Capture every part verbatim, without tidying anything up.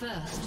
First love.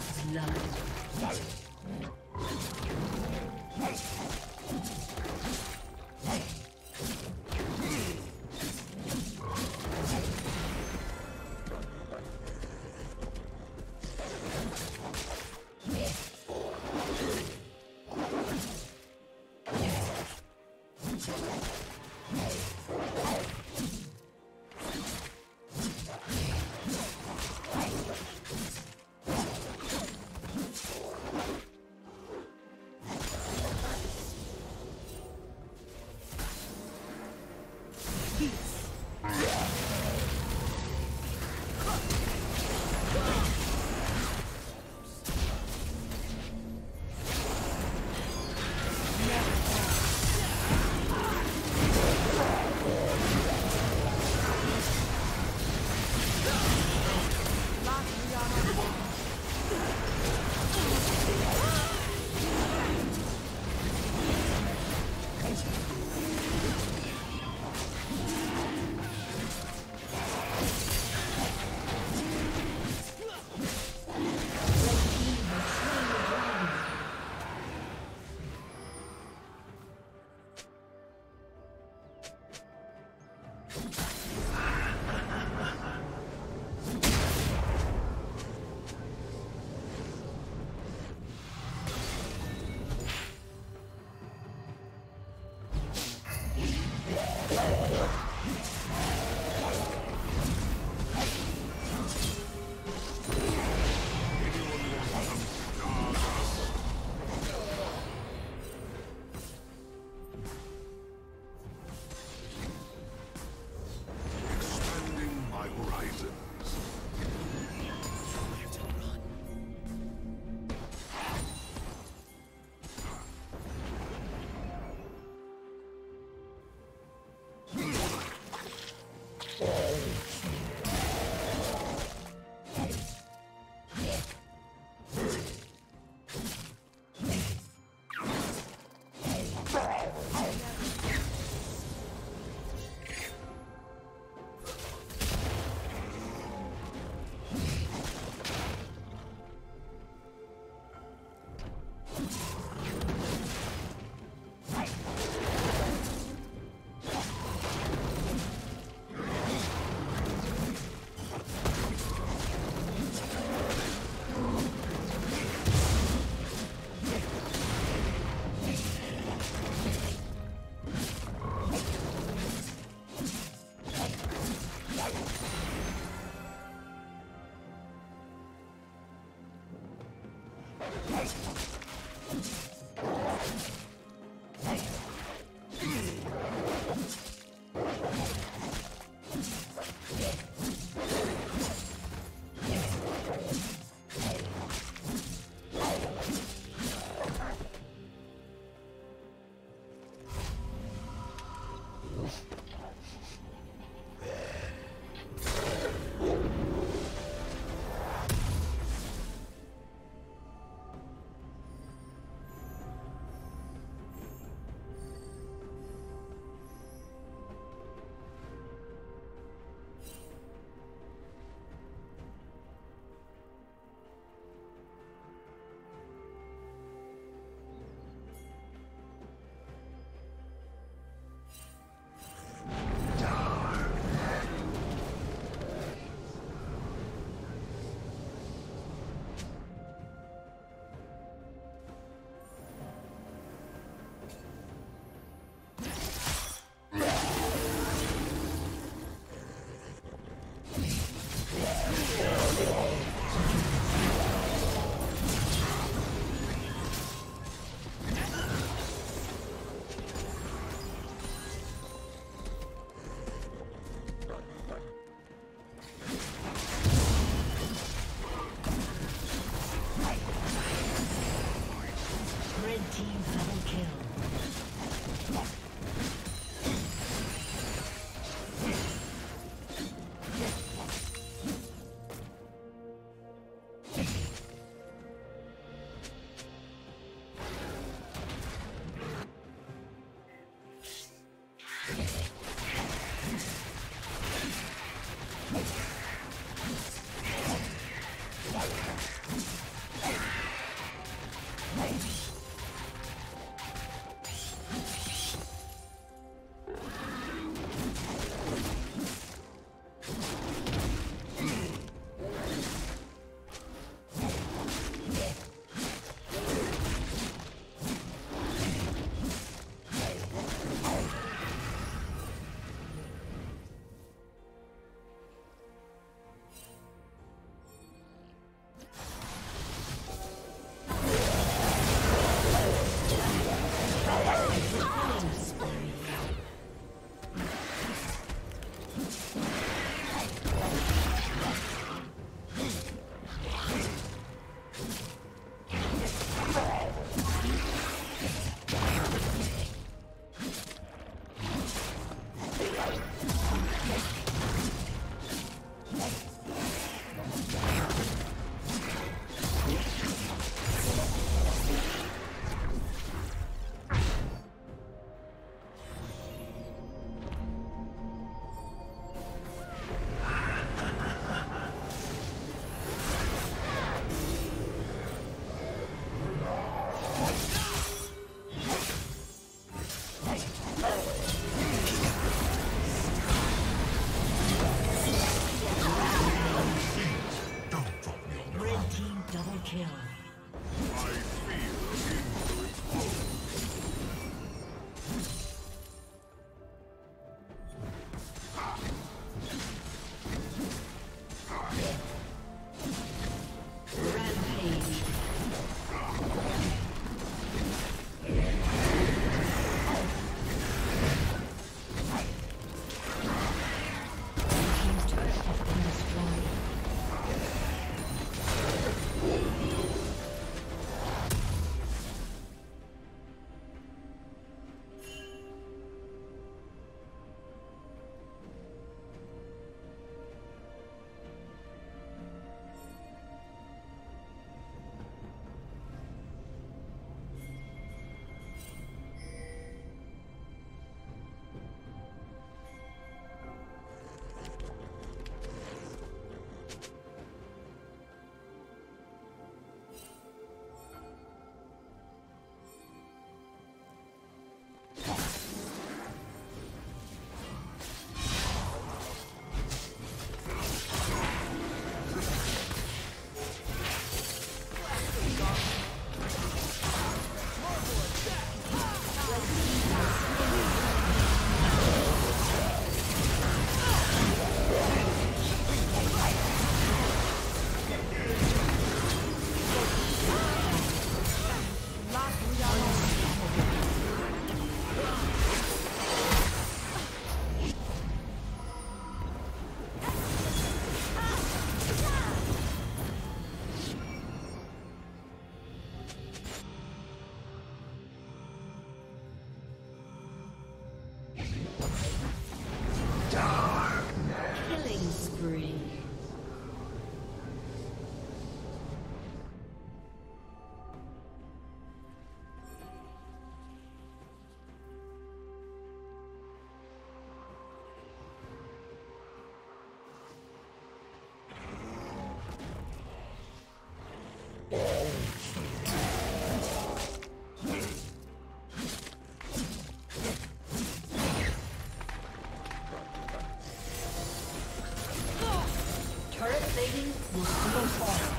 plating will still fall.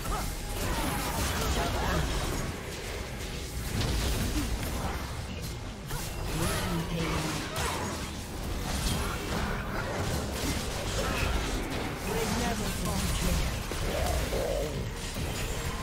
Team's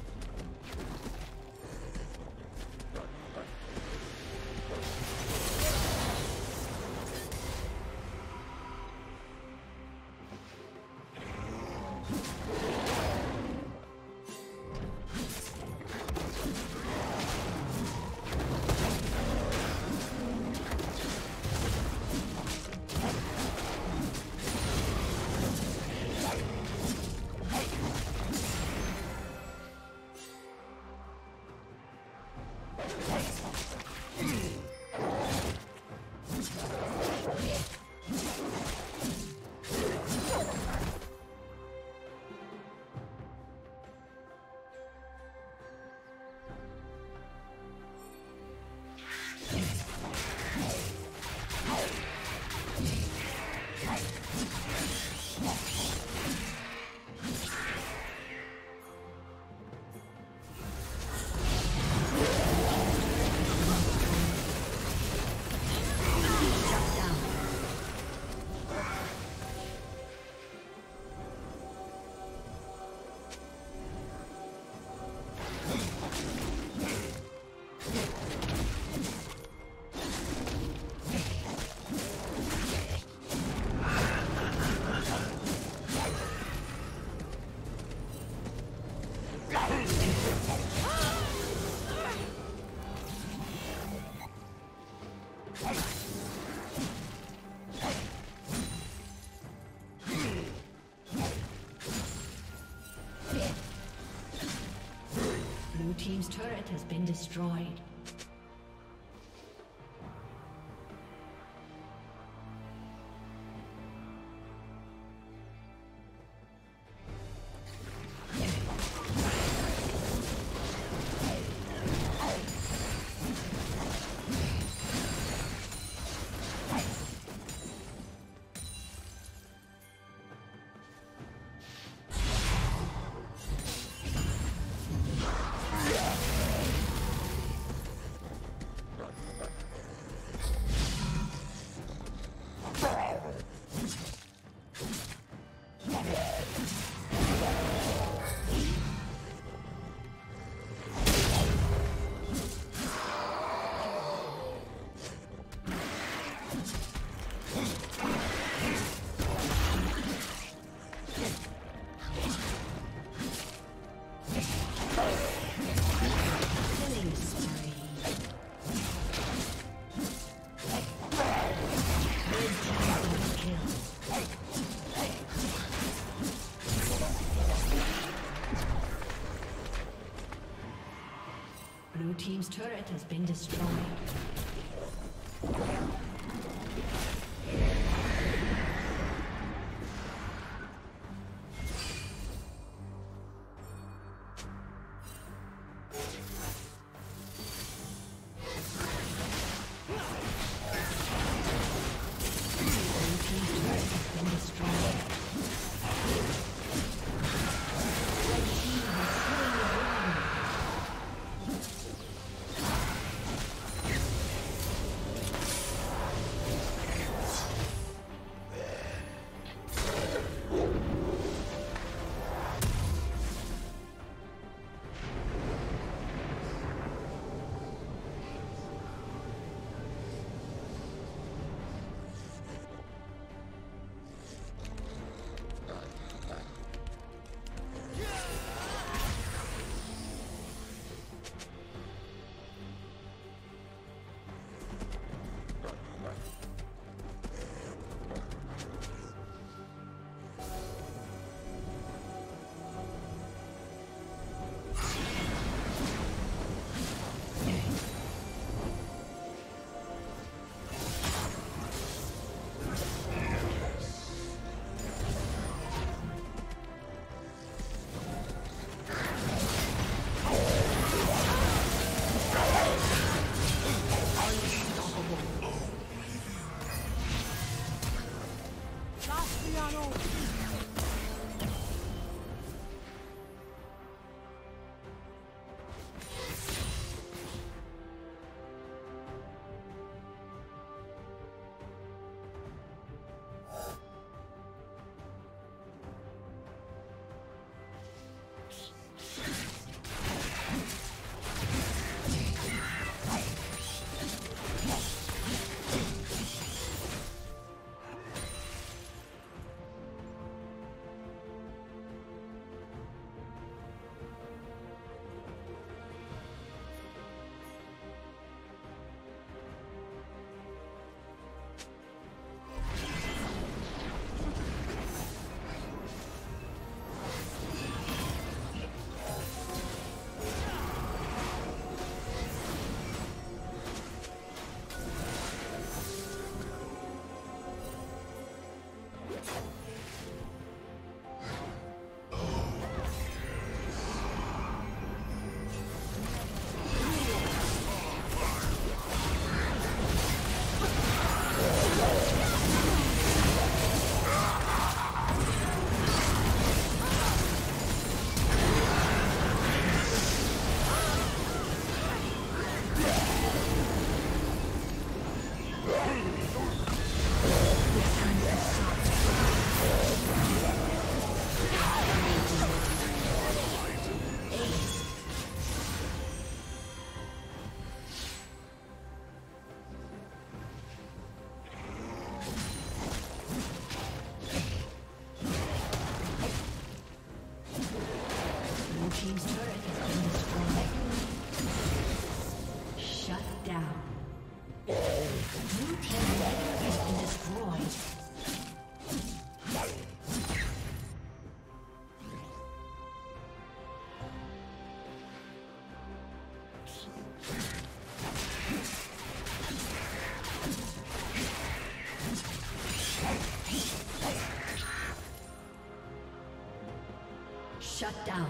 Team's turret has been destroyed. Team's turret has been destroyed. Shut down.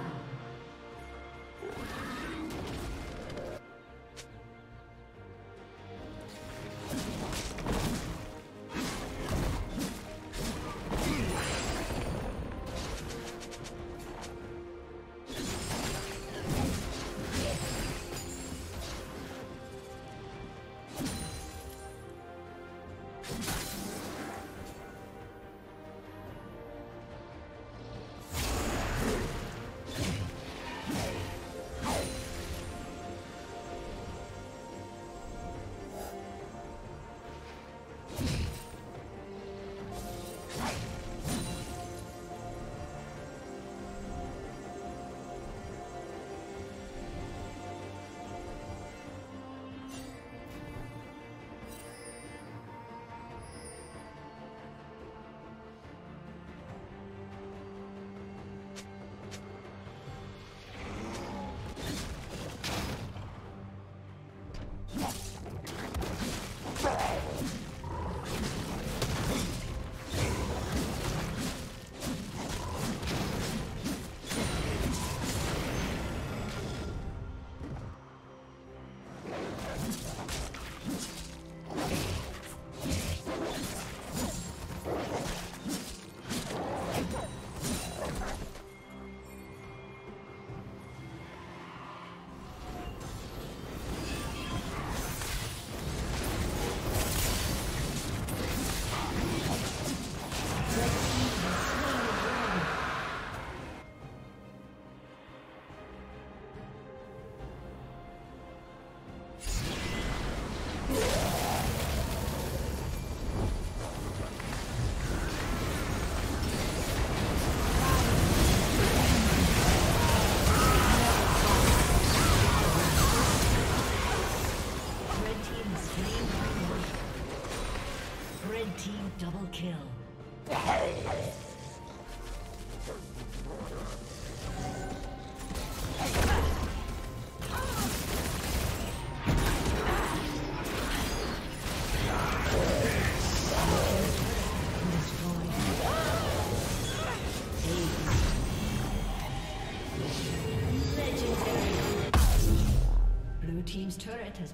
Has